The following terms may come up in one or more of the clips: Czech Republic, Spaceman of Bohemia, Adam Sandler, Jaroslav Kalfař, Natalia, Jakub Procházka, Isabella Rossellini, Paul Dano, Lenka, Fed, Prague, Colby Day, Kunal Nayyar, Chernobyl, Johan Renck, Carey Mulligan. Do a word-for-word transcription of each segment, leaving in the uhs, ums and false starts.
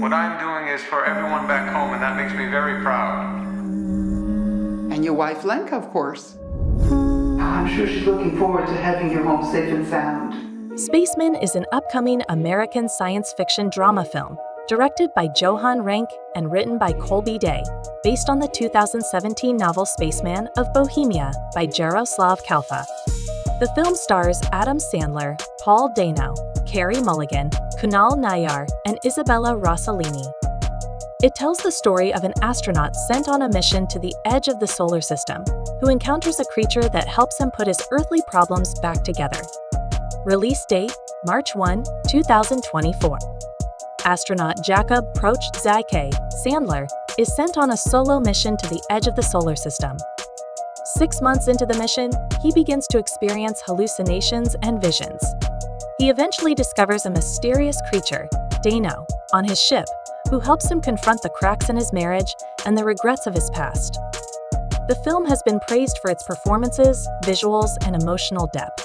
What I'm doing is for everyone back home, and that makes me very proud. And your wife, Lenka, of course. I'm sure she's looking forward to having you home safe and sound. Spaceman is an upcoming American science fiction drama film, directed by Johan Renck and written by Colby Day, based on the two thousand seventeen novel Spaceman of Bohemia by Jaroslav Kalfař. The film stars Adam Sandler, Paul Dano, Carey Mulligan, Kunal Nayyar, and Isabella Rossellini. It tells the story of an astronaut sent on a mission to the edge of the solar system, who encounters a creature that helps him put his earthly problems back together. Release date, March first, two thousand twenty-four. Astronaut Jakub Procházka Sandler is sent on a solo mission to the edge of the solar system. Six months into the mission, he begins to experience hallucinations and visions. He eventually discovers a mysterious creature, Dano, on his ship, who helps him confront the cracks in his marriage and the regrets of his past. The film has been praised for its performances, visuals, and emotional depth.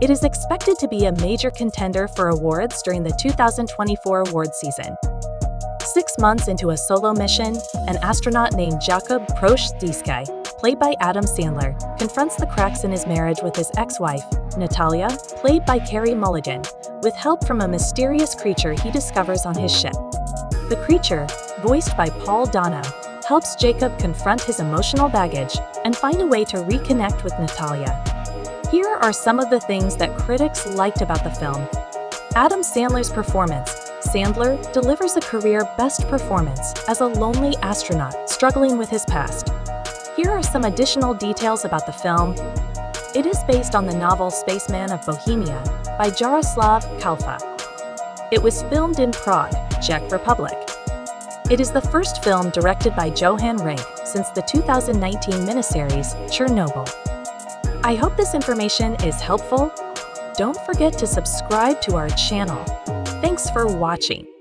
It is expected to be a major contender for awards during the two thousand twenty-four award season. Six months into a solo mission, an astronaut named Jakub Procházka, played by Adam Sandler, confronts the cracks in his marriage with his ex-wife, Natalia, played by Carey Mulligan, with help from a mysterious creature he discovers on his ship. The creature, voiced by Paul Dano, helps Jakub confront his emotional baggage and find a way to reconnect with Natalia. Here are some of the things that critics liked about the film. Adam Sandler's performance. Sandler delivers a career best performance as a lonely astronaut struggling with his past. Here are some additional details about the film. It is based on the novel Spaceman of Bohemia by Jaroslav Kalfař. It was filmed in Prague, Czech Republic. It is the first film directed by Johan Renck since the two thousand nineteen miniseries Chernobyl. I hope this information is helpful. Don't forget to subscribe to our channel. Thanks for watching.